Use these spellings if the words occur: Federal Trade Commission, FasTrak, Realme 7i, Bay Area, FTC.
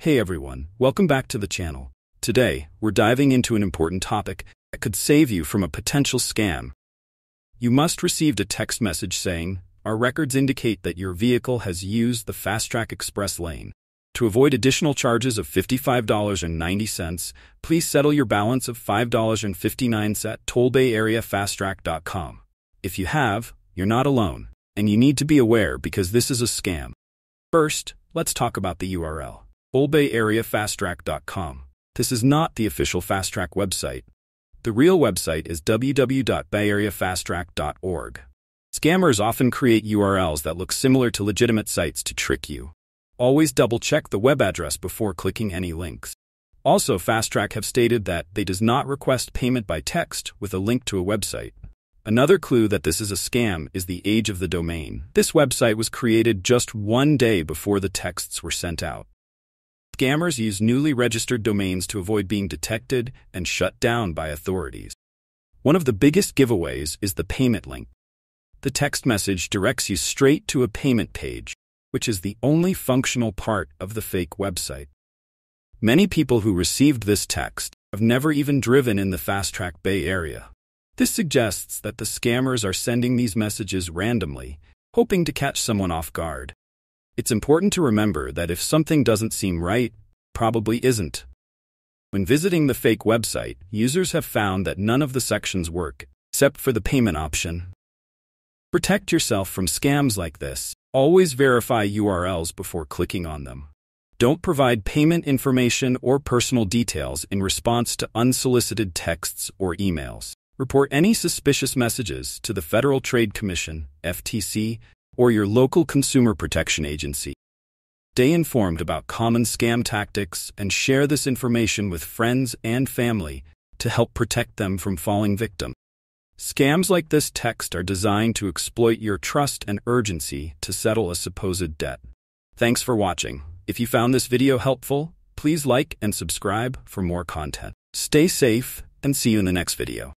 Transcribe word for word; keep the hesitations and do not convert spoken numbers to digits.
Hey everyone, welcome back to the channel. Today, we're diving into an important topic that could save you from a potential scam. You must receive a text message saying, "Our records indicate that your vehicle has used the FasTrak Express lane. To avoid additional charges of fifty-five dollars and ninety cents, please settle your balance of five dollars and fifty-nine cents at toll bay area fast track dot com. If you have, you're not alone, and you need to be aware because this is a scam. First, let's talk about the U R L. toll bay area fast track dot com. This is not the official FasTrak website. The real website is w w w dot bay area fast track dot org. Scammers often create U R Ls that look similar to legitimate sites to trick you. Always double-check the web address before clicking any links. Also, FasTrak have stated that they does not request payment by text with a link to a website. Another clue that this is a scam is the age of the domain. This website was created just one day before the texts were sent out. Scammers use newly registered domains to avoid being detected and shut down by authorities. One of the biggest giveaways is the payment link. The text message directs you straight to a payment page, which is the only functional part of the fake website. Many people who received this text have never even driven in the FasTrak Bay Area. This suggests that the scammers are sending these messages randomly, hoping to catch someone off guard. It's important to remember that if something doesn't seem right, probably isn't. When visiting the fake website, users have found that none of the sections work, except for the payment option. Protect yourself from scams like this. Always verify U R Ls before clicking on them. Don't provide payment information or personal details in response to unsolicited texts or emails. Report any suspicious messages to the Federal Trade Commission, F T C, or your local consumer protection agency. Stay informed about common scam tactics and share this information with friends and family to help protect them from falling victim. Scams like this text are designed to exploit your trust and urgency to settle a supposed debt. Thanks for watching. If you found this video helpful, please like and subscribe for more content. Stay safe and see you in the next video.